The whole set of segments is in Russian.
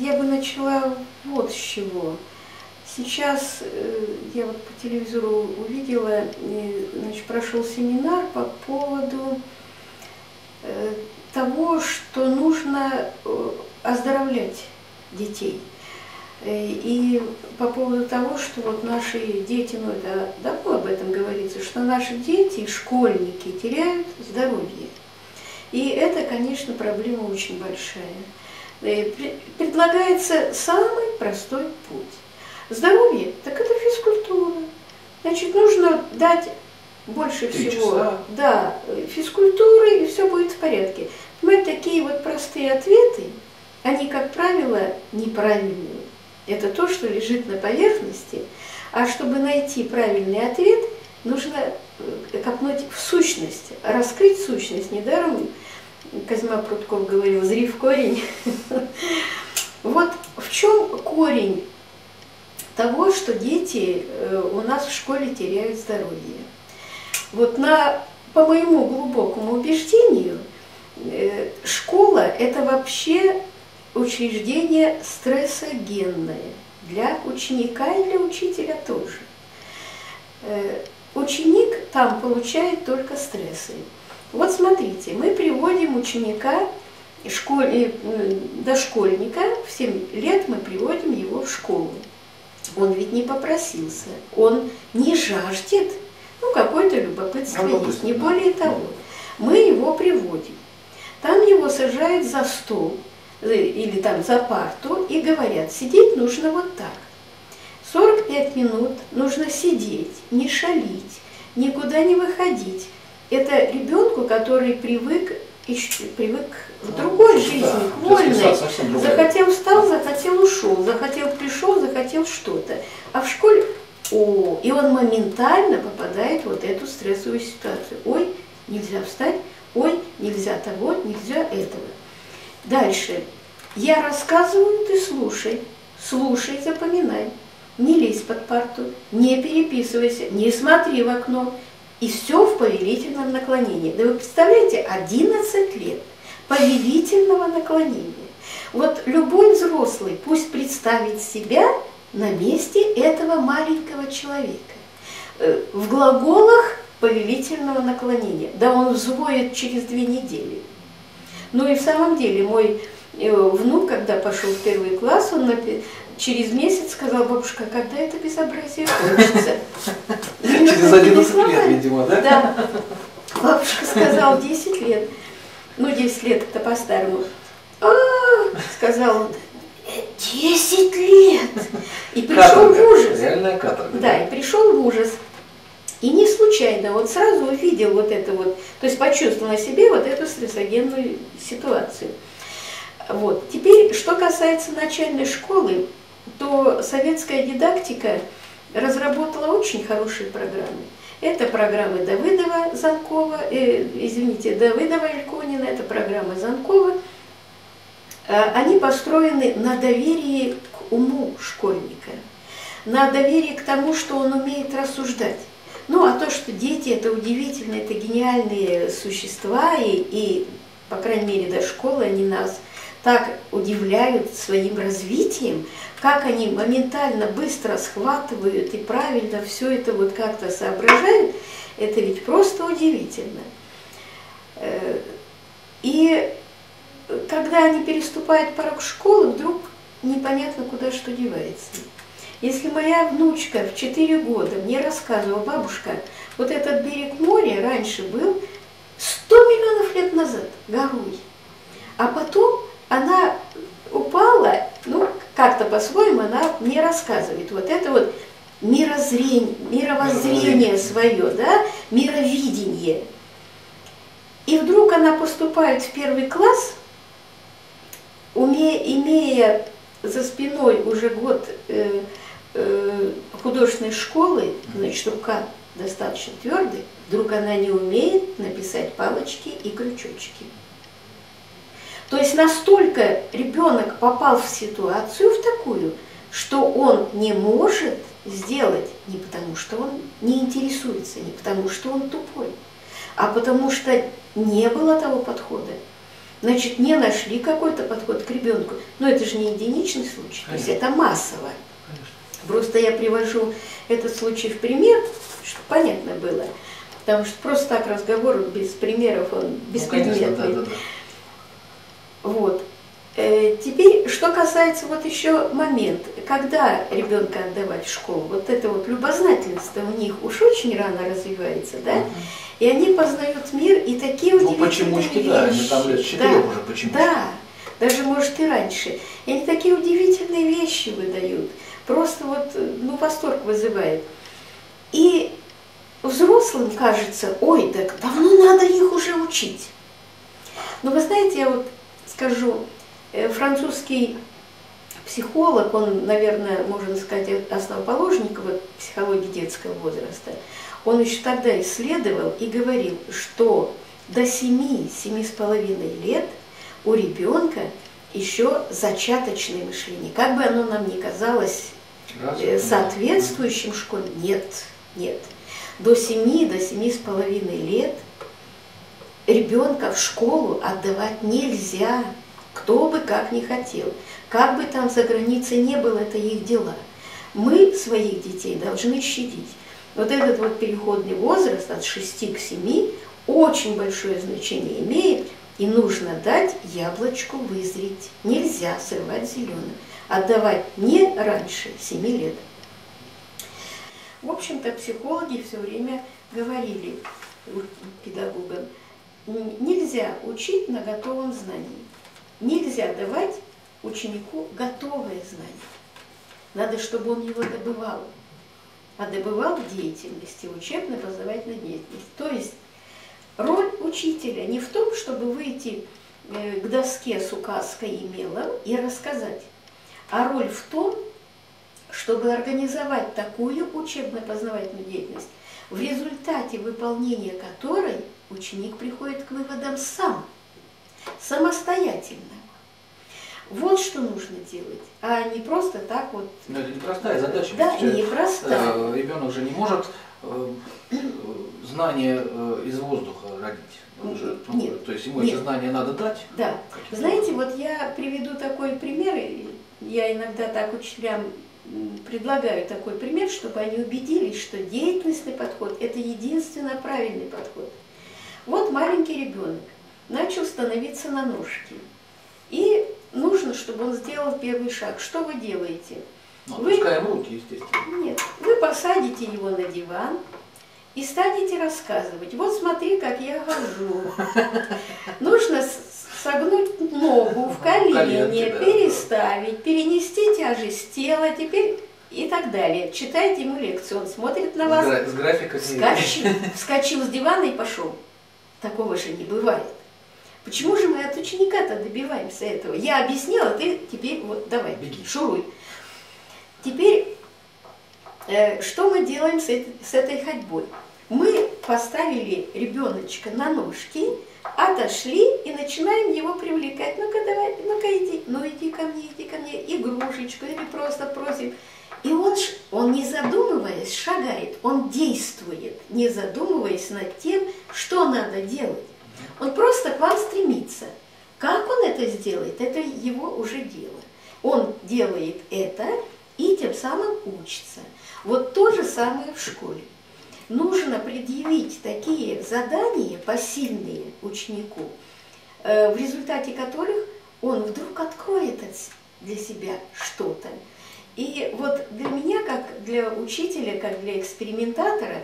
Я бы начала вот с чего. Сейчас я вот по телевизору увидела, значит, прошел семинар по поводу того, что нужно оздоровлять детей. И по поводу того, что вот наши дети, ну это давно об этом говорится, что наши дети, школьники, теряют здоровье. И это, конечно, проблема очень большая. Предлагается самый простой путь. Здоровье, так это физкультура. Значит, нужно дать больше всего, да, физкультуры, и все будет в порядке. Понимаете, такие вот простые ответы, они, как правило, неправильные. Это то, что лежит на поверхности. А чтобы найти правильный ответ, нужно копнуть в сущность, раскрыть сущность. Недаром Козьма Прутков говорил: «Зри в корень». Вот в чем корень того, что дети у нас в школе теряют здоровье. Вот по моему глубокому убеждению, школа – это вообще учреждение стрессогенное для ученика и для учителя тоже. Ученик там получает только стрессы. Вот смотрите, мы приводим ученика, дошкольника, в 7 лет мы приводим его в школу. Он ведь не попросился, он не жаждет, ну, какое-то любопытство есть, не более того. Мы его приводим, там его сажают за стол или там за парту и говорят: сидеть нужно вот так. 45 минут нужно сидеть, не шалить, никуда не выходить. Это ребенку, который привык к другой жизни, к вольной. Захотел встал, захотел ушел, захотел пришел, захотел что-то. А в школе, о, и он моментально попадает в вот эту стрессовую ситуацию. Ой, нельзя встать, ой, нельзя того, нельзя этого. Дальше. Я рассказываю, ты слушай. Слушай, запоминай. Не лезь под парту, не переписывайся, не смотри в окно. И все в повелительном наклонении. Да вы представляете, 11 лет повелительного наклонения. Вот любой взрослый пусть представит себя на месте этого маленького человека. В глаголах повелительного наклонения. Да он взвоет через 2 недели. Ну и в самом деле, мой внук, когда пошел в 1 класс, он через месяц сказал: бабушка, когда это безобразие кончится? Через 11 лет, видимо, да? Да. Бабушка сказала: 10 лет. Ну, 10 лет это по-старому. Сказал он: 10 лет! И пришел в ужас. Реальная каторга. Да, и пришел в ужас. И не случайно, вот сразу увидел вот это вот, то есть почувствовал на себе вот эту стрессогенную ситуацию. Вот. Теперь, что касается начальной школы, то советская дидактика разработала очень хорошие программы. Это программы Давыдова-Эльконина, это программы Занкова. Они построены на доверии к уму школьника, на доверии к тому, что он умеет рассуждать. Ну, а то, что дети – это удивительно, это гениальные существа, и по крайней мере, до школы они нас так удивляют своим развитием, как они моментально, быстро схватывают и правильно все это вот как-то соображают, это ведь просто удивительно. И когда они переступают порог школы, вдруг непонятно, куда что девается. Если моя внучка в 4 года мне рассказывала: бабушка, вот этот берег моря раньше был 100 миллионов лет назад горой, а потом она упала, ну, как-то по-своему она мне рассказывает. Вот это вот мировоззрение свое, да, мировидение. И вдруг она поступает в 1 класс, имея за спиной уже год художественной школы, значит, рука достаточно твердая, вдруг она не умеет написать палочки и крючочки. То есть настолько ребенок попал в ситуацию в такую, что он не может сделать не потому, что он не интересуется, не потому, что он тупой, а потому что не было того подхода. значит, не нашли какой-то подход к ребенку. Но это же не единичный случай, то есть это массово. Конечно. Просто я привожу этот случай в пример, чтобы понятно было. Потому что просто так разговор без примеров, он беспредметный. Ну, конечно, да, да, да. Вот. Теперь, что касается вот еще момент, когда ребенка отдавать в школу, вот это вот любознательность у них уж очень рано развивается, да, и они познают мир, и такие удивительные вещи. Да, они там лет 4 уже почему-то. Да, даже, может, и раньше. И они такие удивительные вещи выдают, просто вот, ну, восторг вызывает. И взрослым кажется, ой, так давно надо их уже учить. Но вы знаете, я вот скажу, французский психолог, он, наверное, можно сказать, основоположник вот психологии детского возраста, он еще тогда исследовал и говорил, что до 7–7,5 лет у ребенка еще зачаточное мышление. Как бы оно нам ни казалось соответствующим школе, нет. До 7–7,5 лет ребенка в школу отдавать нельзя. Кто бы как ни хотел, как бы там за границей не было, это их дела. Мы своих детей должны щадить. Вот этот вот переходный возраст от 6 к 7 очень большое значение имеет, и нужно дать яблочку вызреть. Нельзя срывать зеленым. Отдавать не раньше 7 лет. В общем-то, психологи все время говорили педагогам, нельзя учить на готовом знании. Нельзя давать ученику готовое знание. Надо, чтобы он его добывал. А добывал в деятельности, учебно-познавательной деятельности. То есть роль учителя не в том, чтобы выйти к доске с указкой и мелом и рассказать, а роль в том, чтобы организовать такую учебно-познавательную деятельность, в результате выполнения которой ученик приходит к выводам сам. Самостоятельно. Вот что нужно делать, а не просто так вот. Но это непростая задача. Да, непростая. Ребенок же не может знания из воздуха родить. Нет. То есть ему эти знания надо дать. Да. Знаете, вот я приведу такой пример, я иногда так учителям предлагаю такой пример, чтобы они убедились, что деятельностный подход – это единственно правильный подход. Вот маленький ребенок начал становиться на ножки. И нужно, чтобы он сделал первый шаг. Что вы делаете? Ну, отпускаем руки, естественно. Нет. Вы посадите его на диван и станете рассказывать. Вот смотри, как я хожу. Нужно согнуть ногу в колене, переставить, перенести тяжесть тела, теперь и так далее. Читайте ему лекцию, он смотрит на вас. С графика. Вскочил с дивана и пошел. Такого же не бывает. Почему же мы от ученика-то добиваемся этого? Я объяснила, ты теперь вот давай, шуруй. Теперь, что мы делаем с этой ходьбой? Мы поставили ребеночка на ножки, отошли и начинаем его привлекать. Ну-ка давай, ну-ка иди, ну иди ко мне, игрушечку или просто просим. И он, не задумываясь, шагает, он действует, не задумываясь над тем, что надо делать. Он просто к вам стремится. Как он это сделает, это его уже дело. Он делает это и тем самым учится. Вот то же самое в школе. Нужно предъявить такие задания посильные ученику, в результате которых он вдруг откроет для себя что-то. И вот для меня, как для учителя, как для экспериментатора,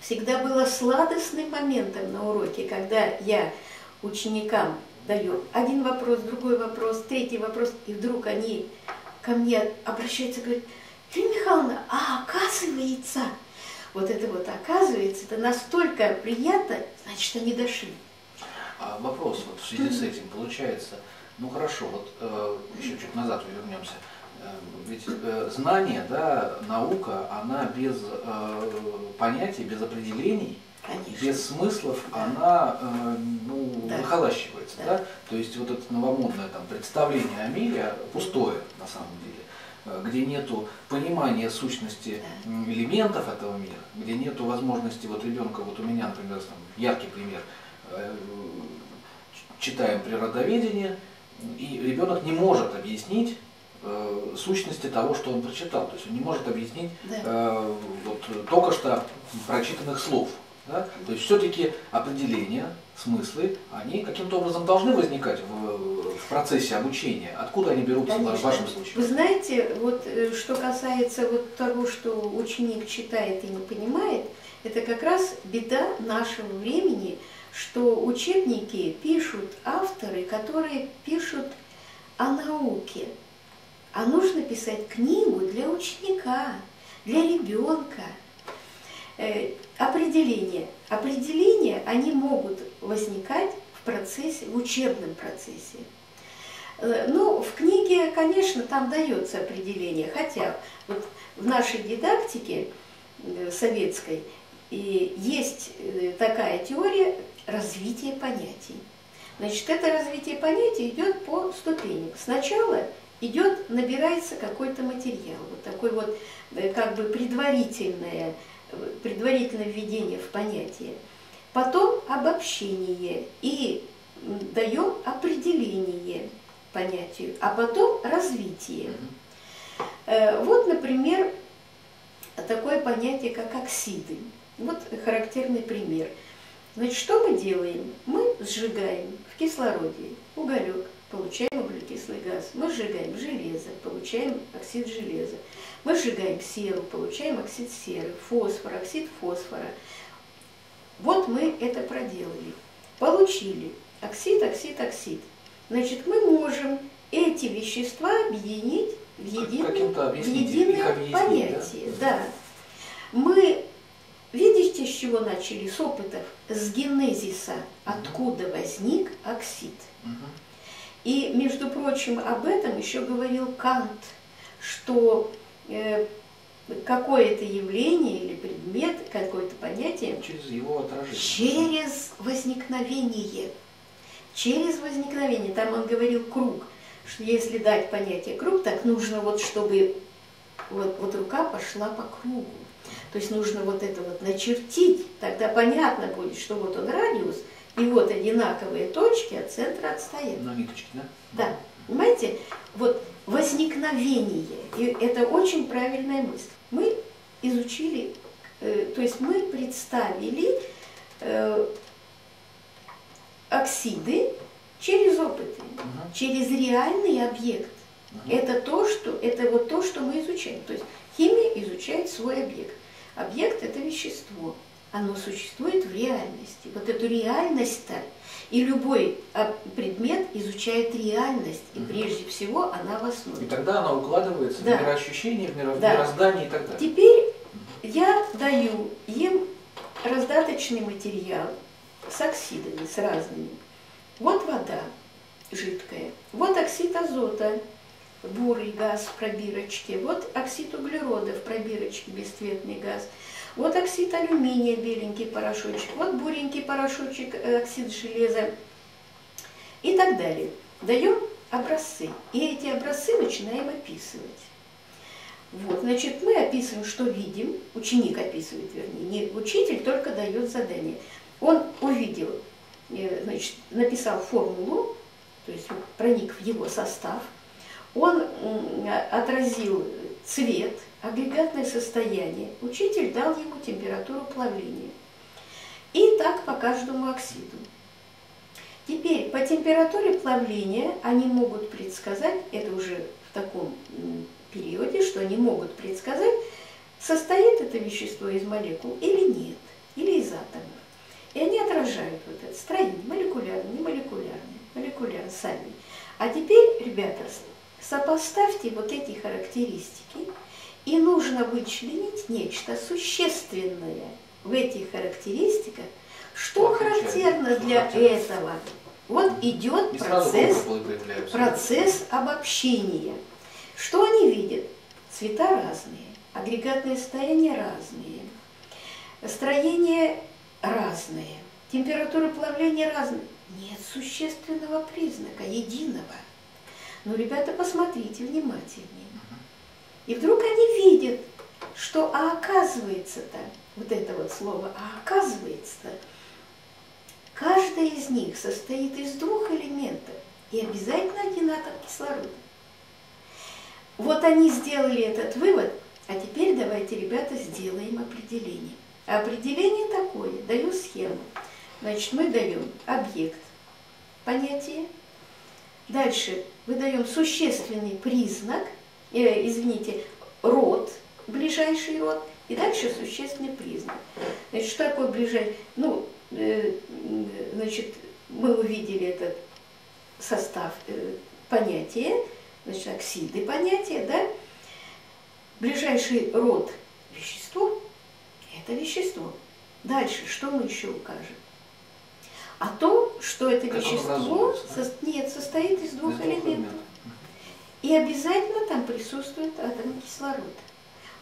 всегда было сладостным моментом на уроке, когда я ученикам даю один вопрос, другой вопрос, третий вопрос, и вдруг они ко мне обращаются и говорят: Лилия Михайловна, а оказывается, вот оказывается, это настолько приятно, значит, они дошли. А вопрос вот в связи с этим получается, ну хорошо, вот еще чуть назад вернемся. Ведь знание, да, наука, она без понятий, без определений, конечно, без смыслов, да, она выхолащивается. Да. Да? То есть вот это новомодное там представление о мире пустое на самом деле, где нет понимания сущности элементов этого мира, где нет возможности вот ребенка, вот у меня, например, там, яркий пример, читаем природоведение, и ребенок не может объяснить сущности того, что он прочитал. То есть он не может объяснить вот, только что прочитанных слов. Да? То есть все-таки определения, смыслы, они каким-то образом должны возникать в процессе обучения. Откуда они берутся, конечно, в вашем случае? Вы знаете, вот что касается вот того, что ученик читает и не понимает, это как раз беда нашего времени, что учебники пишут авторы, которые пишут о науке. А нужно писать книгу для ученика, для ребенка. Определения. Определения, они могут возникать в процессе, в учебном процессе. Ну, в книге, конечно, там дается определение, хотя вот в нашей дидактике советской есть такая теория развития понятий. Значит, это развитие понятий идет по ступеням. Сначала идет, набирается какой-то материал, вот такой вот как бы предварительное введение в понятие. Потом обобщение и даем определение понятию, а потом развитие. Вот, например, такое понятие, как оксиды. Вот характерный пример. Значит, что мы делаем? Мы сжигаем в кислороде уголек, получаем углекислый газ. Мы сжигаем железо, получаем оксид железа. Мы сжигаем серу, получаем оксид серы, фосфор, оксид фосфора. Вот мы это проделали. Получили оксид, оксид, оксид. Значит, мы можем эти вещества объединить в единое понятие. Да. Мы, видите, с чего начали? С опытов, с генезиса, откуда возник оксид. И, между прочим, об этом еще говорил Кант, что какое-то явление или предмет, какое-то понятие через его отражение, через возникновение. Через возникновение. Там он говорил круг, что если дать понятие круг, так нужно вот, чтобы вот рука пошла по кругу. То есть нужно вот это вот начертить, тогда понятно будет, что вот он радиус, и вот одинаковые точки от центра отстоят. На ниточке, да? Да. Понимаете? Вот возникновение. И это очень правильная мысль. Мы изучили, то есть мы представили оксиды через опыты, через реальный объект. Это вот то, что мы изучаем. То есть химия изучает свой объект. Объект – это вещество. Оно существует в реальности. Вот эту реальность-то. И любой предмет изучает реальность. И прежде всего она в основе. И тогда она укладывается в мироощущение, в мироздание и так далее. Теперь я даю им раздаточный материал с оксидами, с разными. Вот вода жидкая. Вот оксид азота, бурый газ в пробирочке. Вот оксид углерода в пробирочке, бесцветный газ. Вот оксид алюминия, беленький порошочек, вот буренький порошочек, оксид железа и так далее. Даем образцы, и эти образцы начинаем описывать. Вот, значит, мы описываем, что видим, ученик описывает, вернее, не учитель, только дает задание. Он увидел, значит, написал формулу, то есть проник в его состав, он отразил цвет, агрегатное состояние. Учитель дал ему температуру плавления. И так по каждому оксиду. Теперь по температуре плавления они могут предсказать, это уже в таком периоде, что они могут предсказать, состоит это вещество из молекул или нет, или из атомов. И они отражают вот это строение, молекулярное, не молекулярное, молекулярное сами. А теперь, ребята, сопоставьте вот эти характеристики, и нужно вычленить нечто существенное в этих характеристиках, что характерно для этого. Вот идет процесс обобщения. Что они видят? Цвета разные, агрегатные состояния разные, строение разные, температура плавления разные. Нет существенного признака, единого. Но, ребята, посмотрите внимательнее. И вдруг они видят, что а оказывается-то, вот это вот слово, а оказывается-то, Каждая из них состоит из двух элементов и обязательно один атом кислорода. Вот они сделали этот вывод, а теперь давайте, ребята, сделаем определение. Определение такое, даю схему. Значит, мы даем объект, понятие. Дальше выдаем существенный признак, род, ближайший род, и дальше существенный признак. Значит, что такое ближайший? Ну, значит, мы увидели этот состав понятия, значит, оксиды понятия, да? Ближайший род вещество – это вещество. Дальше, что мы еще укажем? А то, что это как вещество состоит из двух элементов. И обязательно там присутствует атом кислорода.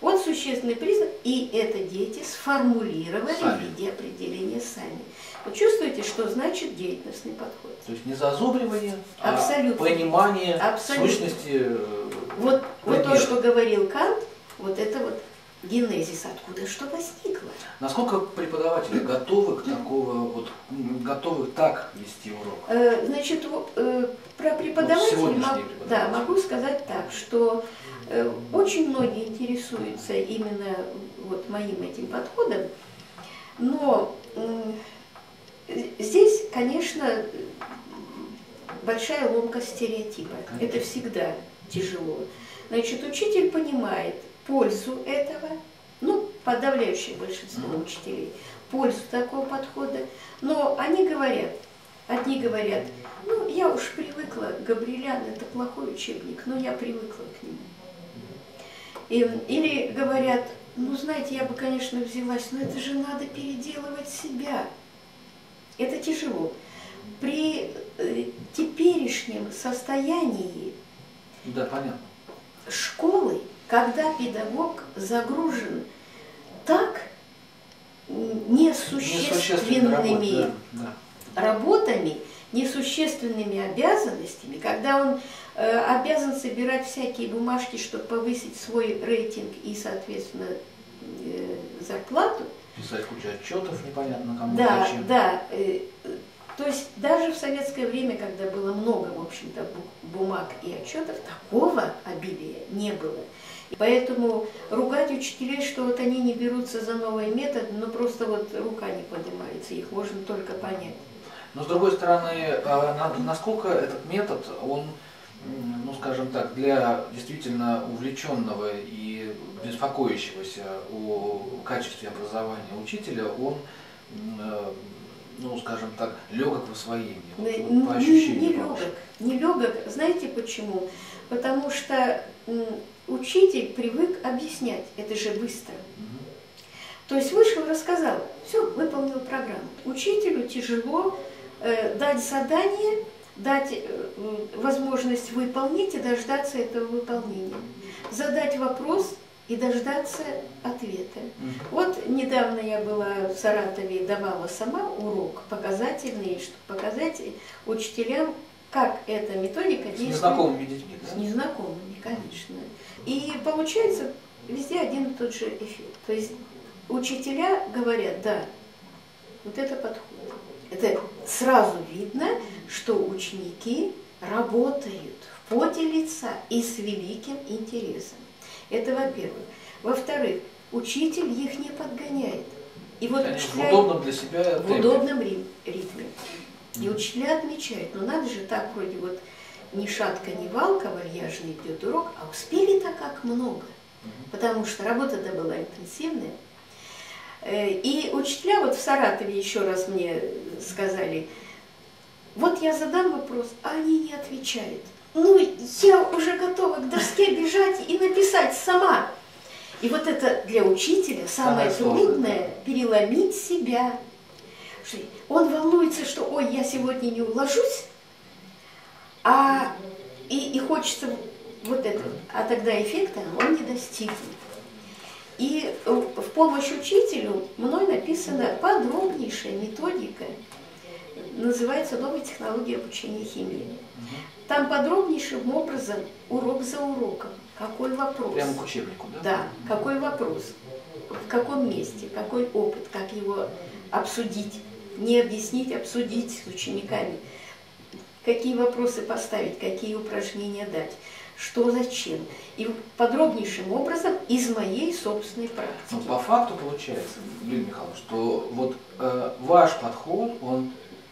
Вот существенный признак, и это дети сформулировали сами в виде определения сами. Вы чувствуете, что значит деятельностный подход? То есть не зазубривание, абсолютно, а понимание сущности. Вот, вот то, что говорил Кант, вот это вот генезис, откуда что возникло. Насколько преподаватели готовы к такого, вот, готовы так вести урок? Значит, про преподавателей да, могу сказать так, что очень многие интересуются именно вот моим этим подходом, но здесь, конечно, большая ломка стереотипа. Это всегда тяжело. Значит, учитель понимает пользу этого, ну, подавляющее большинство учителей, пользу такого подхода, но они говорят, одни говорят, ну, я уж привыкла, Габриелян это плохой учебник, но я привыкла к нему. Или говорят, ну, знаете, я бы, конечно, взялась, но это же надо переделывать себя. Это тяжело. При теперешнем состоянии школы, когда педагог загружен так несущественными работами, несущественными обязанностями, когда он обязан собирать всякие бумажки, чтобы повысить свой рейтинг и, соответственно, зарплату. Писать кучу отчетов непонятно кому. Да, зачем. Да. То есть даже в советское время, когда было много, в общем-то, бумаг и отчетов, такого обилия не было. И поэтому ругать учителей, что вот они не берутся за новые методы, но просто вот рука не поднимается, их можно только понять. Но с другой стороны, насколько этот метод, он, ну скажем так, для действительно увлеченного и беспокоящегося о качестве образования учителя, он, ну скажем так, легок в освоении, вот, по ощущениям. Не легок. Знаете почему? Потому что учитель привык объяснять, это же быстро. То есть вышел, рассказал, все, выполнил программу. Учителю тяжело дать задание, дать возможность выполнить и дождаться этого выполнения. Задать вопрос и дождаться ответа. Вот недавно я была в Саратове и давала сама урок показательный, чтобы показать учителям, как эта методика действует. С незнакомыми детьми, да? С незнакомыми, конечно. И получается везде один и тот же эффект. То есть учителя говорят, да, вот это подход. Это сразу видно, что ученики работают в поте лица и с великим интересом. Это во-первых. Во-вторых, учитель их не подгоняет. И вот учителя, в удобном для себя темпе. В удобном ритме. И учителя отмечают, ну надо же так, вроде вот ни шатка, ни валка, вальяжный идет урок, а успели-то как много. Потому что работа-то была интенсивная. И учителя вот в Саратове еще раз мне сказали, вот я задам вопрос, а они не отвечают. Ну, я уже готова к доске бежать и написать сама. И вот это для учителя самое трудное, переломить себя. Он волнуется, что, ой, я сегодня не уложусь, и хочется вот этого. А тогда эффекта он не достигнет. И в помощь учителю мной написана подробнейшая методика, называется «Новая технология обучения химии». Там подробнейшим образом, урок за уроком, какой вопрос. Прямо к учебнику, да? Да, какой вопрос, в каком месте, какой опыт, как его обсудить, не объяснить, обсудить с учениками, какие вопросы поставить, какие упражнения дать, что зачем. И подробнейшим образом из моей собственной практики. Ну, по факту получается, Лилия Михайловна, что вот ваш подход, он,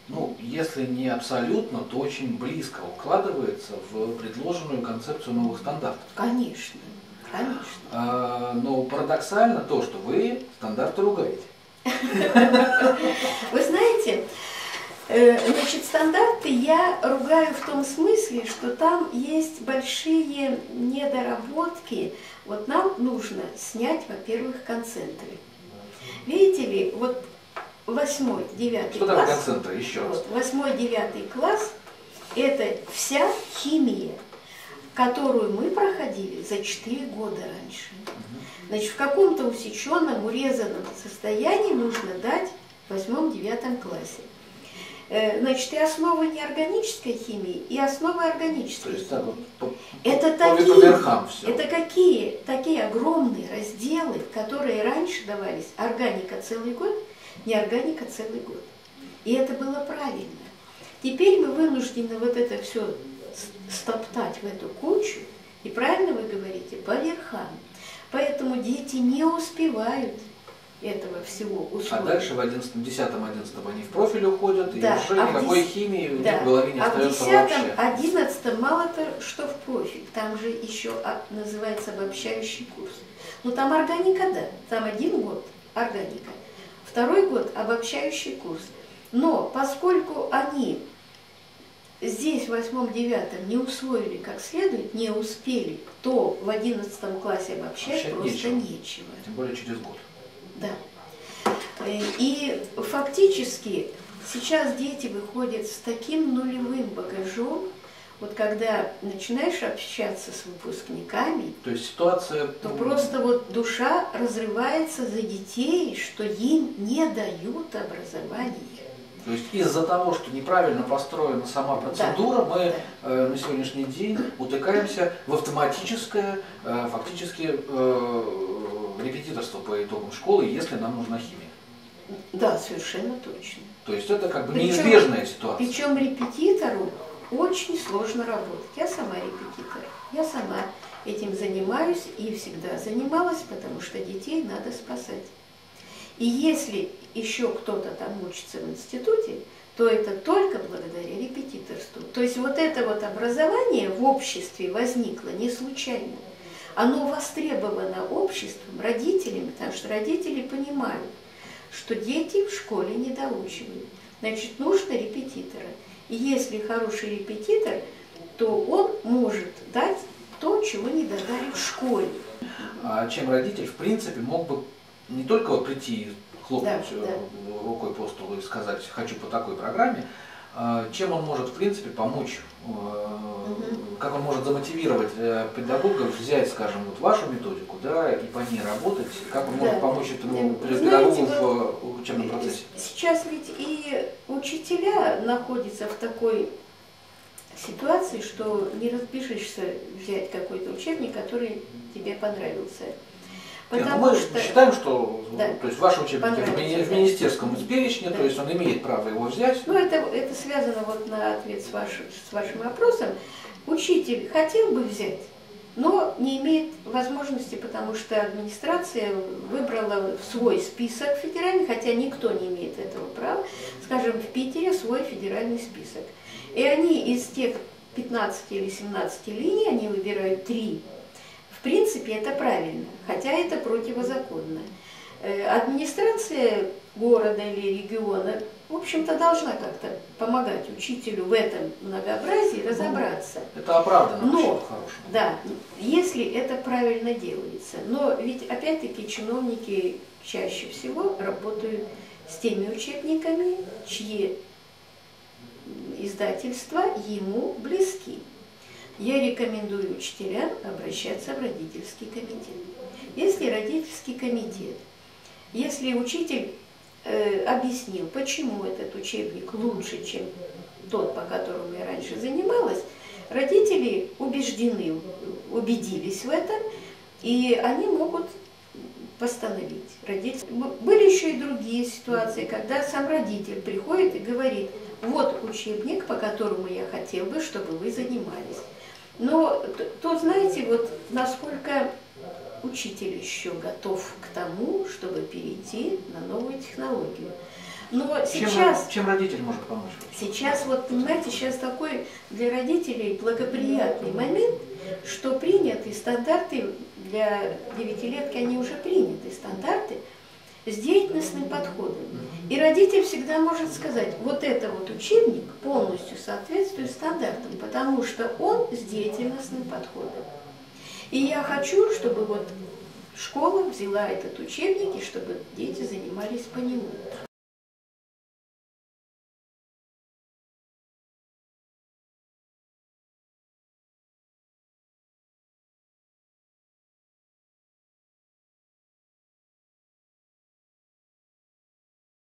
ну, если не абсолютно, то очень близко укладывается в предложенную концепцию новых стандартов. Конечно, конечно. Но парадоксально то, что вы стандарты ругаете. Вы знаете, значит, стандарты я ругаю в том смысле, что там есть большие недоработки. Вот нам нужно снять, во-первых, концентры. Видите ли, вот 8-9 класс. Что такое концентры? Еще раз. 8-9 класс – это вся химия, которую мы проходили за 4 года раньше. Значит, в каком-то усеченном, урезанном состоянии нужно дать в 8-9 классе. Значит, и основы неорганической химии, и основы органической химии. То есть, по, это какие? Такие огромные разделы, которые раньше давались. Органика целый год, неорганика целый год. И это было правильно. Теперь мы вынуждены вот это все стоптать в эту кучу. И правильно вы говорите, по верхам. Поэтому дети не успевают этого всего усвоить. А дальше в 10-11 они в профиль уходят, и да, уже никакой химии в голове не остается вообще. А в 10-11 мало то, что в профиль. Там же еще называется обобщающий курс. Но там органика, да. Там 1 год органика. 2-й год обобщающий курс. Но поскольку они здесь в 8-9 не усвоили как следует, не успели, то в 11 классе обобщать просто нечего. Тем более через год. Да. И фактически сейчас дети выходят с таким нулевым багажом, вот когда начинаешь общаться с выпускниками, то есть ситуация, то просто вот душа разрывается за детей, что им не дают образование. То есть из-за того, что неправильно построена сама процедура, да, мы на сегодняшний день утыкаемся в автоматическое, фактически, репетиторство по итогам школы, если нам нужна химия. Да, совершенно точно. То есть это как бы неизбежная ситуация. Причем репетитору очень сложно работать. Я сама репетитор, я сама этим занимаюсь и всегда занималась, потому что детей надо спасать. И если еще кто-то там учится в институте, то это только благодаря репетиторству. То есть вот это вот образование в обществе возникло не случайно. Оно востребовано обществом, родителями, потому что родители понимают, что дети в школе не доучивают. Значит, нужно репетитора. И если хороший репетитор, то он может дать то, чего не додали в школе. А чем родитель, в принципе, мог бы не только прийти и хлопнуть рукой по столу и сказать «хочу по такой программе», чем он может, в принципе, помочь, как он может замотивировать педагогов взять, скажем, вот вашу методику, да, и по ней работать, как он может помочь этому педагогу в учебном процессе? Сейчас ведь и учителя находятся в такой ситуации, что не разбежишься взять какой-то учебник, который тебе понравился. Потому мы считаем, что то есть ваш учебник в министерском перечне, то есть он имеет право его взять. Ну, это связано вот на ответ с вашим вопросом. Учитель хотел бы взять, но не имеет возможности, потому что администрация выбрала в свой список федеральный, хотя никто не имеет этого права, скажем, в Питере свой федеральный список. И они из тех 15 или 17 линий, они выбирают 3. В принципе, это правильно, хотя это противозаконно. Администрация города или региона, в общем-то, должна как-то помогать учителю в этом многообразии разобраться. Это оправданно, но да, если это правильно делается. Но ведь, опять-таки, чиновники чаще всего работают с теми учебниками, чьи издательства ему близки. Я рекомендую учителям обращаться в родительский комитет. Если родительский комитет, если учитель объяснил, почему этот учебник лучше, чем тот, по которому я раньше занималась, родители убедились в этом, и они могут восстановить. Родитель... Были еще и другие ситуации, когда сам родитель приходит и говорит: вот учебник, по которому я хотел бы, чтобы вы занимались. Но то, знаете, вот насколько учитель еще готов к тому, чтобы перейти на новую технологию. Но сейчас, чем родитель может помочь? Сейчас, вот понимаете, сейчас такой для родителей благоприятный момент, что приняты стандарты, для девятилетки они уже приняты, стандарты с деятельностным подходом. И родитель всегда может сказать: вот это вот учебник полностью соответствует стандартам, потому что он с деятельностным подходом. И я хочу, чтобы вот школа взяла этот учебник и чтобы дети занимались по нему.